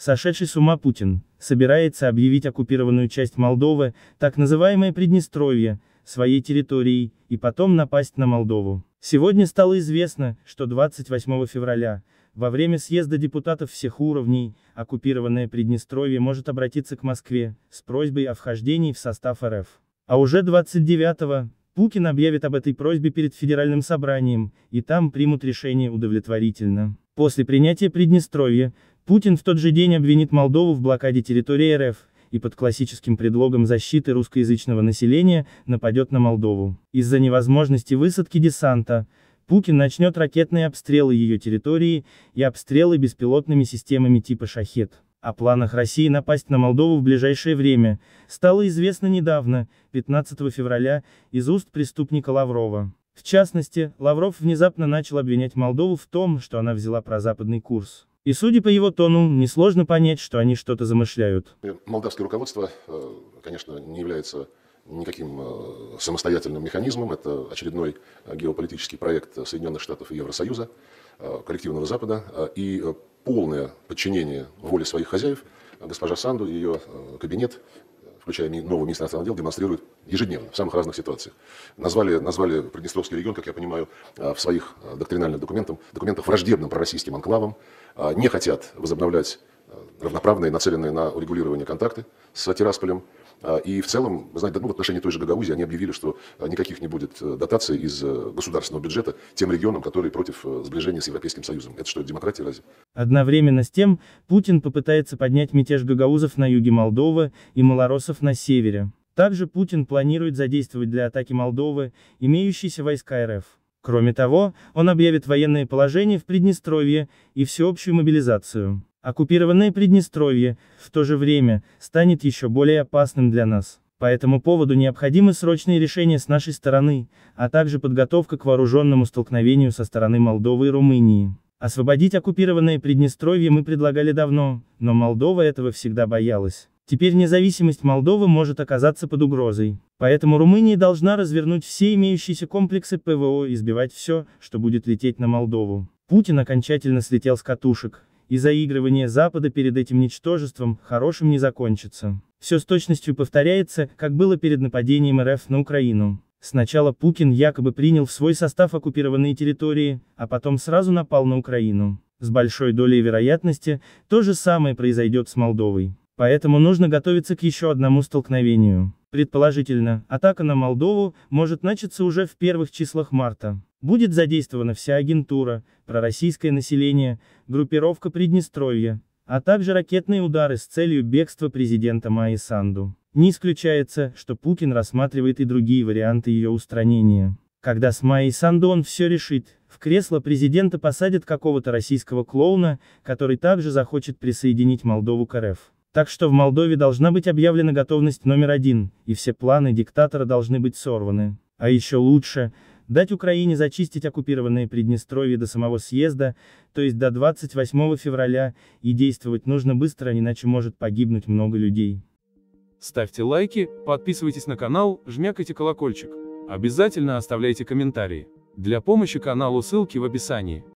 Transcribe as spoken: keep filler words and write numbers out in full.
Сошедший с ума Путин собирается объявить оккупированную часть Молдовы, так называемое Приднестровье, своей территорией, и потом напасть на Молдову. Сегодня стало известно, что двадцать восьмого февраля, во время съезда депутатов всех уровней, оккупированное Приднестровье может обратиться к Москве с просьбой о вхождении в состав эр эф. А уже двадцать девятого Путин объявит об этой просьбе перед Федеральным собранием, и там примут решение удовлетворительно. После принятия Приднестровья, Путин в тот же день обвинит Молдову в блокаде территории эр эф, и под классическим предлогом защиты русскоязычного населения нападет на Молдову. Из-за невозможности высадки десанта, Путин начнет ракетные обстрелы ее территории и обстрелы беспилотными системами типа «Шахед». О планах России напасть на Молдову в ближайшее время стало известно недавно, пятнадцатого февраля, из уст преступника Лаврова. В частности, Лавров внезапно начал обвинять Молдову в том, что она взяла прозападный курс. И судя по его тону, несложно понять, что они что-то замышляют. Молдавское руководство, конечно, не является никаким самостоятельным механизмом. Это очередной геополитический проект Соединенных Штатов и Евросоюза, коллективного Запада. И полное подчинение воле своих хозяев госпожа Санду и ее кабинет, включая нового министра иностранных дел, демонстрирует ежедневно, в самых разных ситуациях. Назвали, назвали Приднестровский регион, как я понимаю, в своих доктринальных документах, документах враждебным пророссийским анклавом, не хотят возобновлять равноправные, нацеленные на урегулирование контакты с Террасполем. И в целом, вы знаете, ну, в отношении той же Гагаузи они объявили, что никаких не будет дотаций из государственного бюджета тем регионам, которые против сближения с Европейским Союзом. Это что, демократия разве? Одновременно с тем, Путин попытается поднять мятеж гагаузов на юге Молдовы и малороссов на севере. Также Путин планирует задействовать для атаки Молдовы имеющиеся войска эр эф. Кроме того, он объявит военное положение в Приднестровье и всеобщую мобилизацию. Оккупированное Приднестровье, в то же время, станет еще более опасным для нас. По этому поводу необходимы срочные решения с нашей стороны, а также подготовка к вооруженному столкновению со стороны Молдовы и Румынии. Освободить оккупированное Приднестровье мы предлагали давно, но Молдова этого всегда боялась. Теперь независимость Молдовы может оказаться под угрозой. Поэтому Румыния должна развернуть все имеющиеся комплексы пэ вэ о и сбивать все, что будет лететь на Молдову. Путин окончательно слетел с катушек. И заигрывание Запада перед этим ничтожеством хорошим не закончится. Все с точностью повторяется, как было перед нападением эр эф на Украину. Сначала Путин якобы принял в свой состав оккупированные территории, а потом сразу напал на Украину. С большой долей вероятности, то же самое произойдет с Молдовой. Поэтому нужно готовиться к еще одному столкновению. Предположительно, атака на Молдову может начаться уже в первых числах марта. Будет задействована вся агентура, пророссийское население, группировка Приднестровья, а также ракетные удары с целью бегства президента Майи Санду. Не исключается, что Путин рассматривает и другие варианты ее устранения. Когда с Майей Санду он все решит, в кресло президента посадят какого-то российского клоуна, который также захочет присоединить Молдову к эр эф. Так что в Молдове должна быть объявлена готовность номер один, и все планы диктатора должны быть сорваны. А еще лучше, дать Украине зачистить оккупированное Приднестровье до самого съезда, то есть до двадцать восьмого февраля, и действовать нужно быстро, иначе может погибнуть много людей. Ставьте лайки, подписывайтесь на канал, жмякайте колокольчик. Обязательно оставляйте комментарии. Для помощи каналу ссылки в описании.